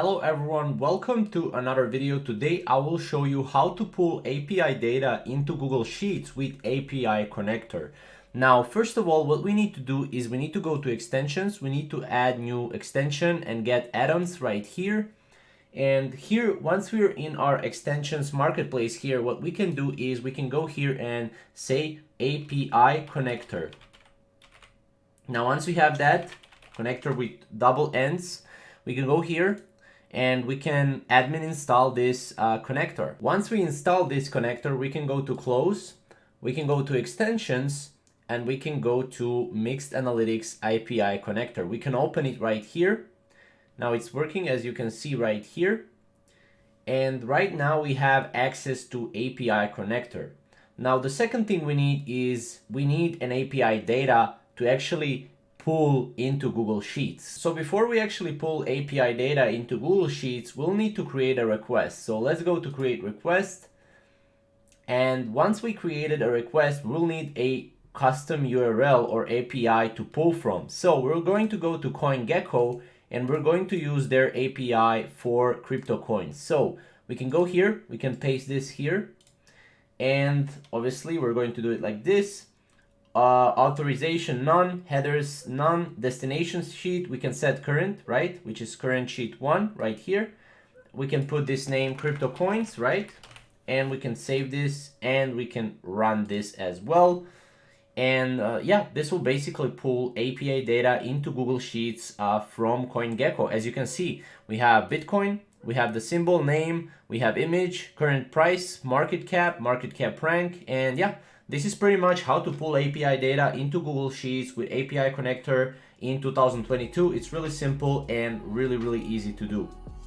Hello everyone, welcome to another video. Today I will show you how to pull API data into Google Sheets with API Connector. Now, first of all, what we need to do is we need to go to extensions, we need to add new extension and get add-ons right here. And here, once we're in our extensions marketplace here, what we can do is we can go here and say API Connector. Now, once we have that connector with double ends, we can go here and we can admin install this connector. Once we install this connector, we can go to close, we can go to extensions, and we can go to Mixed Analytics API Connector. We can open it right here. Now it's working, as you can see right here. And right now we have access to API Connector. Now the second thing we need is we need an API data to actually pull into Google Sheets. So before we actually pull API data into Google Sheets, we'll need to create a request. So let's go to create request. And once we created a request, we'll need a custom URL or API to pull from. So we're going to go to CoinGecko and we're going to use their API for crypto coins. So we can go here, we can paste this here. And obviously we're going to do it like this. Authorization none, headers none, destination sheet, we can set current, right? Which is current sheet 1 right here. We can put this name crypto coins, right? And we can save this and we can run this as well. And yeah, this will basically pull API data into Google Sheets from CoinGecko. As you can see, we have Bitcoin, we have the symbol name, we have image, current price, market cap rank, and yeah, this is pretty much how to pull API data into Google Sheets with API Connector in 2022. It's really simple and really, really easy to do.